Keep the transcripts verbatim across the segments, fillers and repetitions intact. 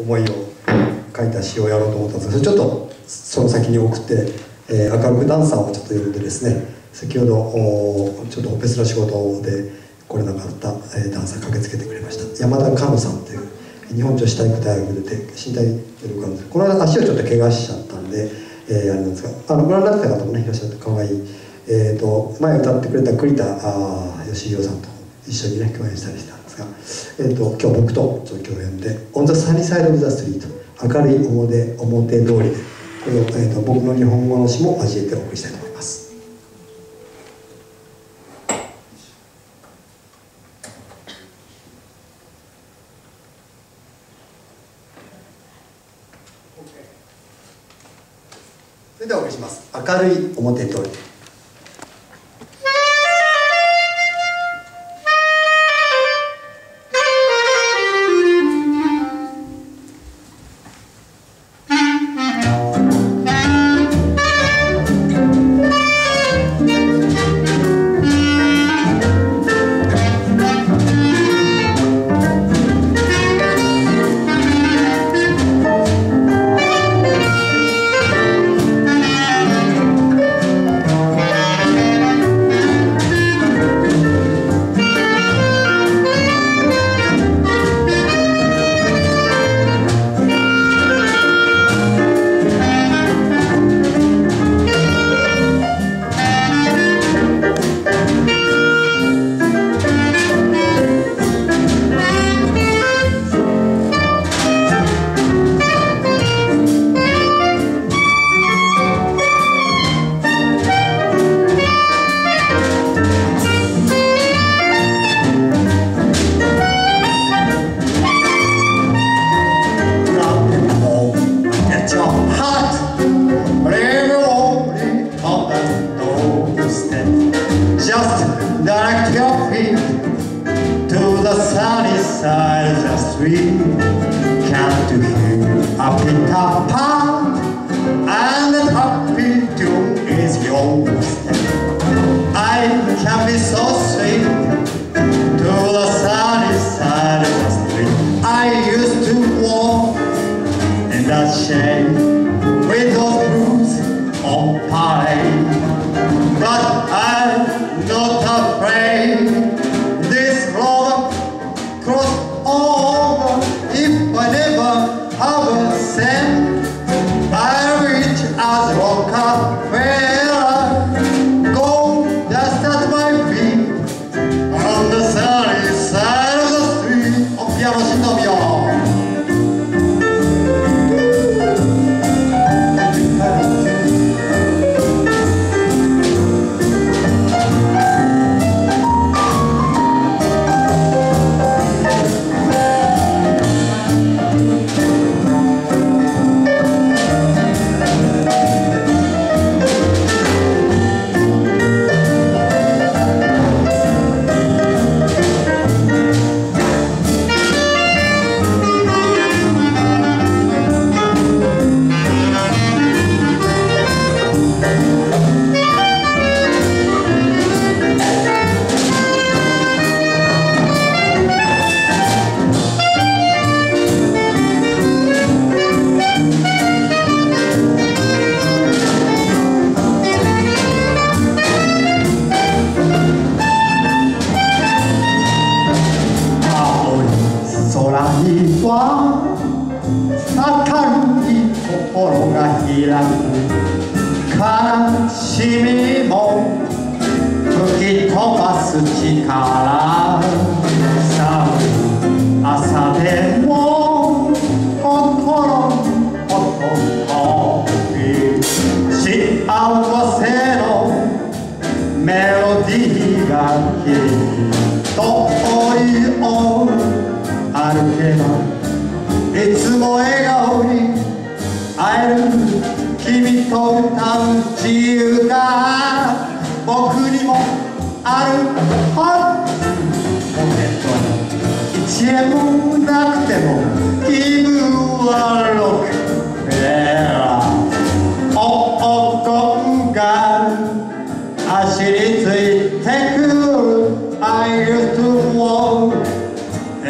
思いを書いた詩をやろうと思ったんですけど、ちょっとその先に送って、えー、明るくダンサーをちょっと呼んでですね、先ほどちょっと別の仕事で来れなかった、えー、ダンサー駆けつけてくれました山田カムさんという日本女子体育大学で身体能力なんです。この間足をちょっと怪我しちゃったんで、えー、あれなんですが、あのご覧になってた方もねいらっしゃって、かわいい、えー、と前歌ってくれた栗田義弘さんと一緒にね共演したりしたんですが、えー、と今日僕とちょっと共演で「オン・ザ・サニー・サイド・オブ・ザ・ストリート」「明るい表表通り」でこの、えー、と僕の日本語の詩も交えてお送りしたいと思います。それではお送りします。明るい表通り。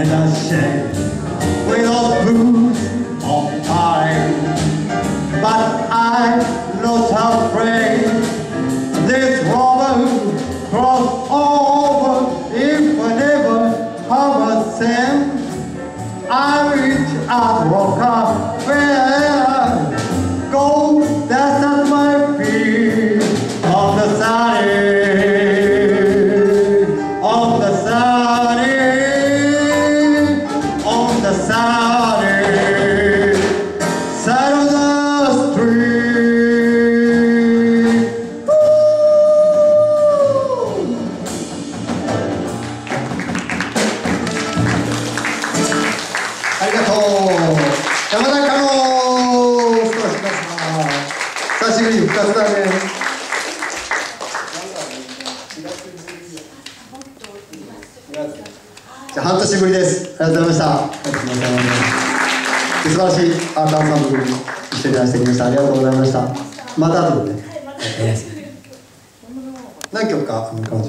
And I shake with all boots reach, I walk up where I go, that's at my feet, on the sunny, on the sunny, on the sunny side of the street.ありがとうございました。素晴らしいアートアンサンブルに一緒に出してきました。ありがとうございました。また後でね。何曲かあの感じを。